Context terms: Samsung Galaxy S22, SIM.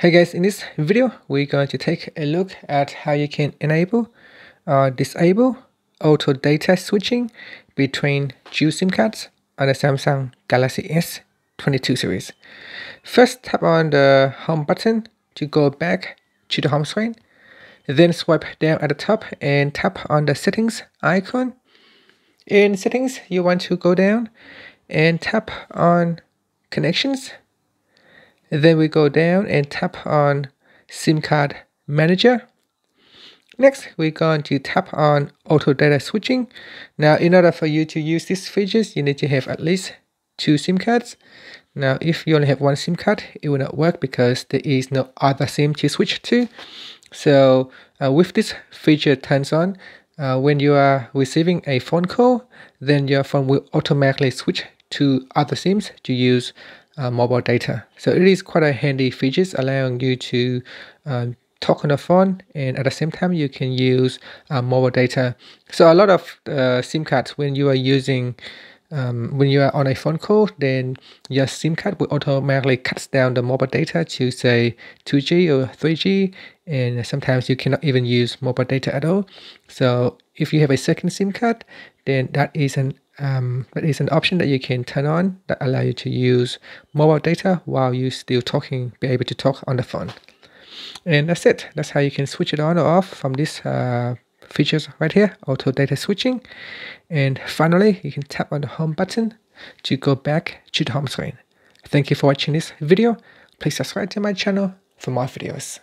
Hey guys, in this video we're going to take a look at how you can enable or disable auto data switching between dual SIM cards on the Samsung Galaxy S22 series. First, tap on the home button to go back to the home screen, then swipe down at the top and tap on the settings icon. In settings, you want to go down and tap on connections. Then we go down and tap on SIM card manager. Next, we're going to tap on auto data switching. Now, in order for you to use these features, you need to have at least two SIM cards. Now, if you only have one SIM card, it will not work because there is no other SIM to switch to. So with this feature turns on, when you are receiving a phone call, then your phone will automatically switch to other SIMs to use mobile data. So it is quite a handy feature, allowing you to talk on the phone, and at the same time you can use mobile data. So a lot of SIM cards, when you are using when you are on a phone call, then your SIM card will automatically cut down the mobile data to say 2G or 3G, and sometimes you cannot even use mobile data at all. So if you have a second SIM card, then that is an option that you can turn on that allow you to use mobile data while you're still talking, be able to talk on the phone. And that's it. That's how you can switch it on or off from these features right here, auto data switching. And finally, you can tap on the home button to go back to the home screen. Thank you for watching this video. Please subscribe to my channel for more videos.